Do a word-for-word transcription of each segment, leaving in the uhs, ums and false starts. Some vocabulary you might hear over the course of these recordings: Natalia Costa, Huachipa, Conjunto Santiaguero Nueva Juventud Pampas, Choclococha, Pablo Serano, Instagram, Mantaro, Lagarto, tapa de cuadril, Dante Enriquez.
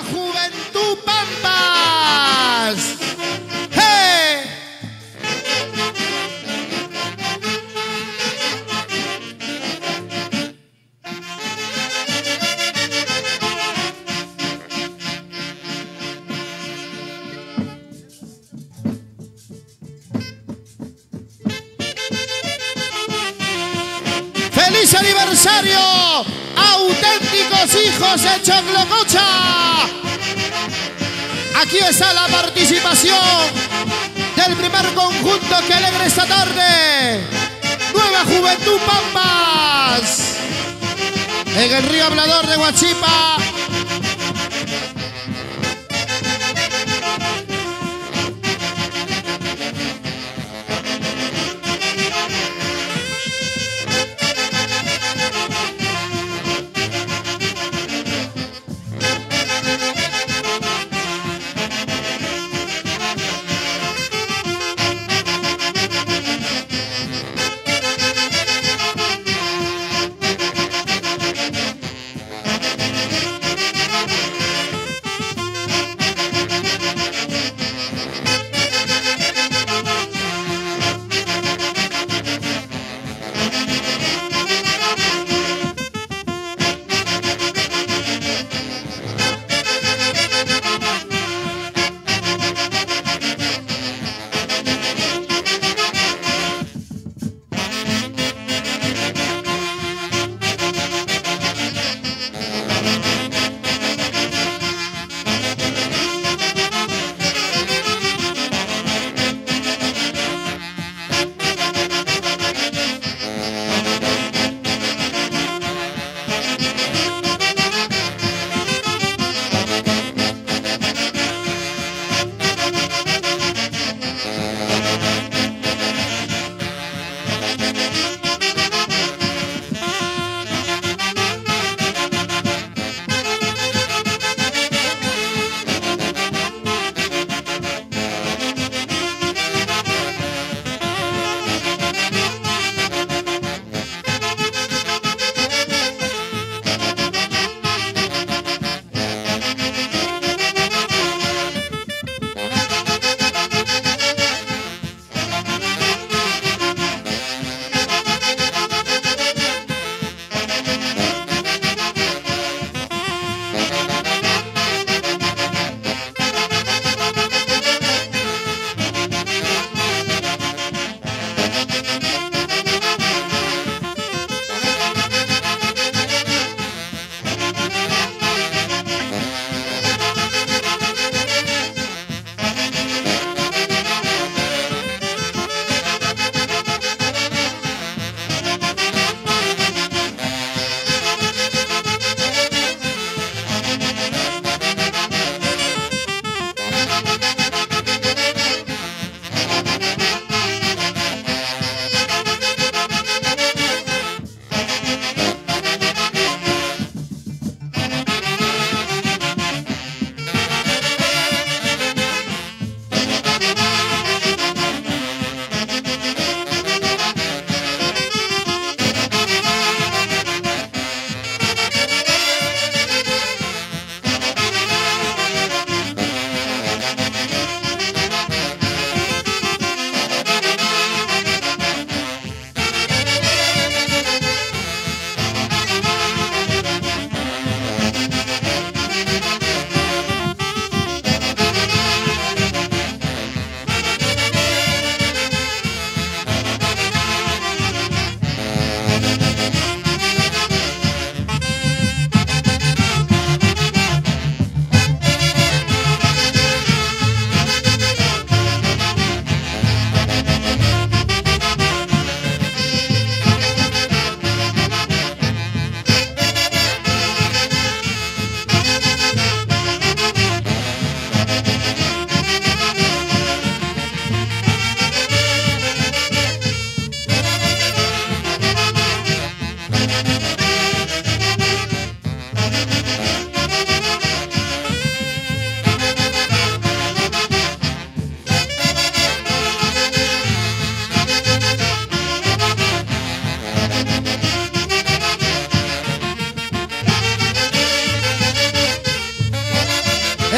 Nueva Juventud Pampas. ¡Hey! ¡Feliz aniversario! ¡Auténticos hijos de Choclococha! Aquí está la participación del primer conjunto que alegra esta tarde. Nueva Juventud Pampas. En el río Hablador de Huachipa.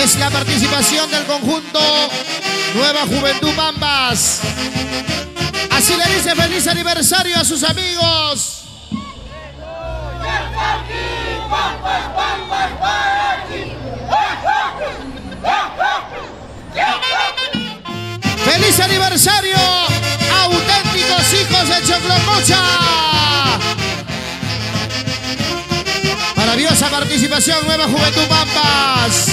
es la participación del conjunto Nueva Juventud Pampas. Así le dice feliz aniversario a sus amigos. ¡Feliz aniversario, auténticos hijos de Choclococha! Maravillosa participación, Nueva Juventud Pampas.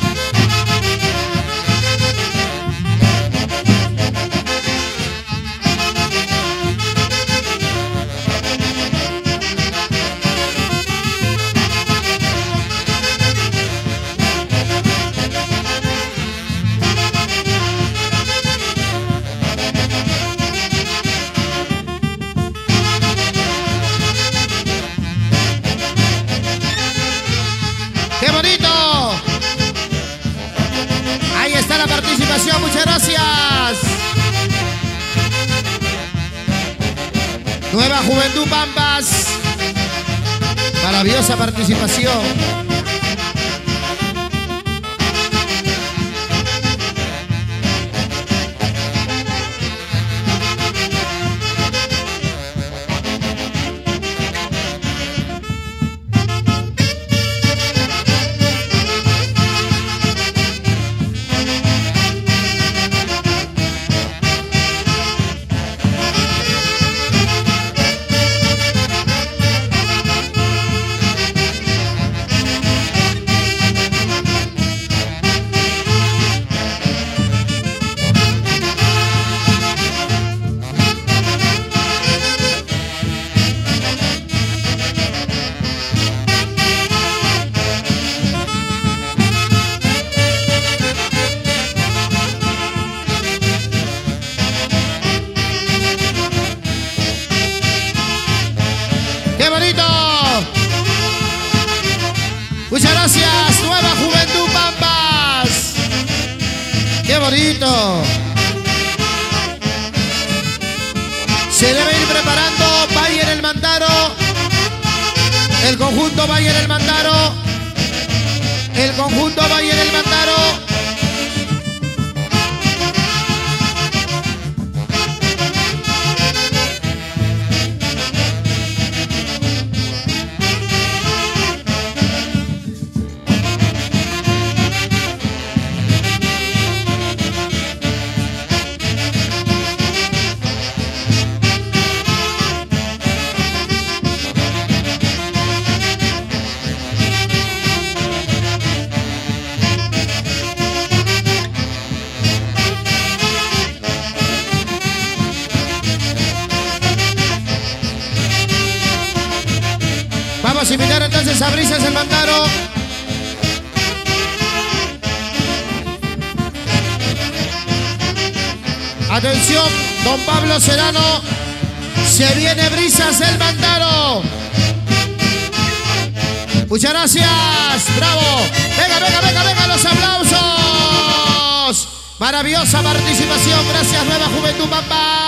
Muchas gracias, Nueva Juventud Pampas. Maravillosa participación. Muchas gracias, Nueva Juventud Pampas. ¡Qué bonito! Se debe ir preparando Valle del Mantaro, el conjunto Valle del Mantaro, el conjunto Valle del Mantaro. Vamos a invitar entonces a Brisas el Mantaro. Atención, don Pablo Serano, Se viene Brisas el Mantaro. Muchas gracias, bravo. Venga, venga, venga, venga, los aplausos. Maravillosa participación, gracias Nueva Juventud Pampas.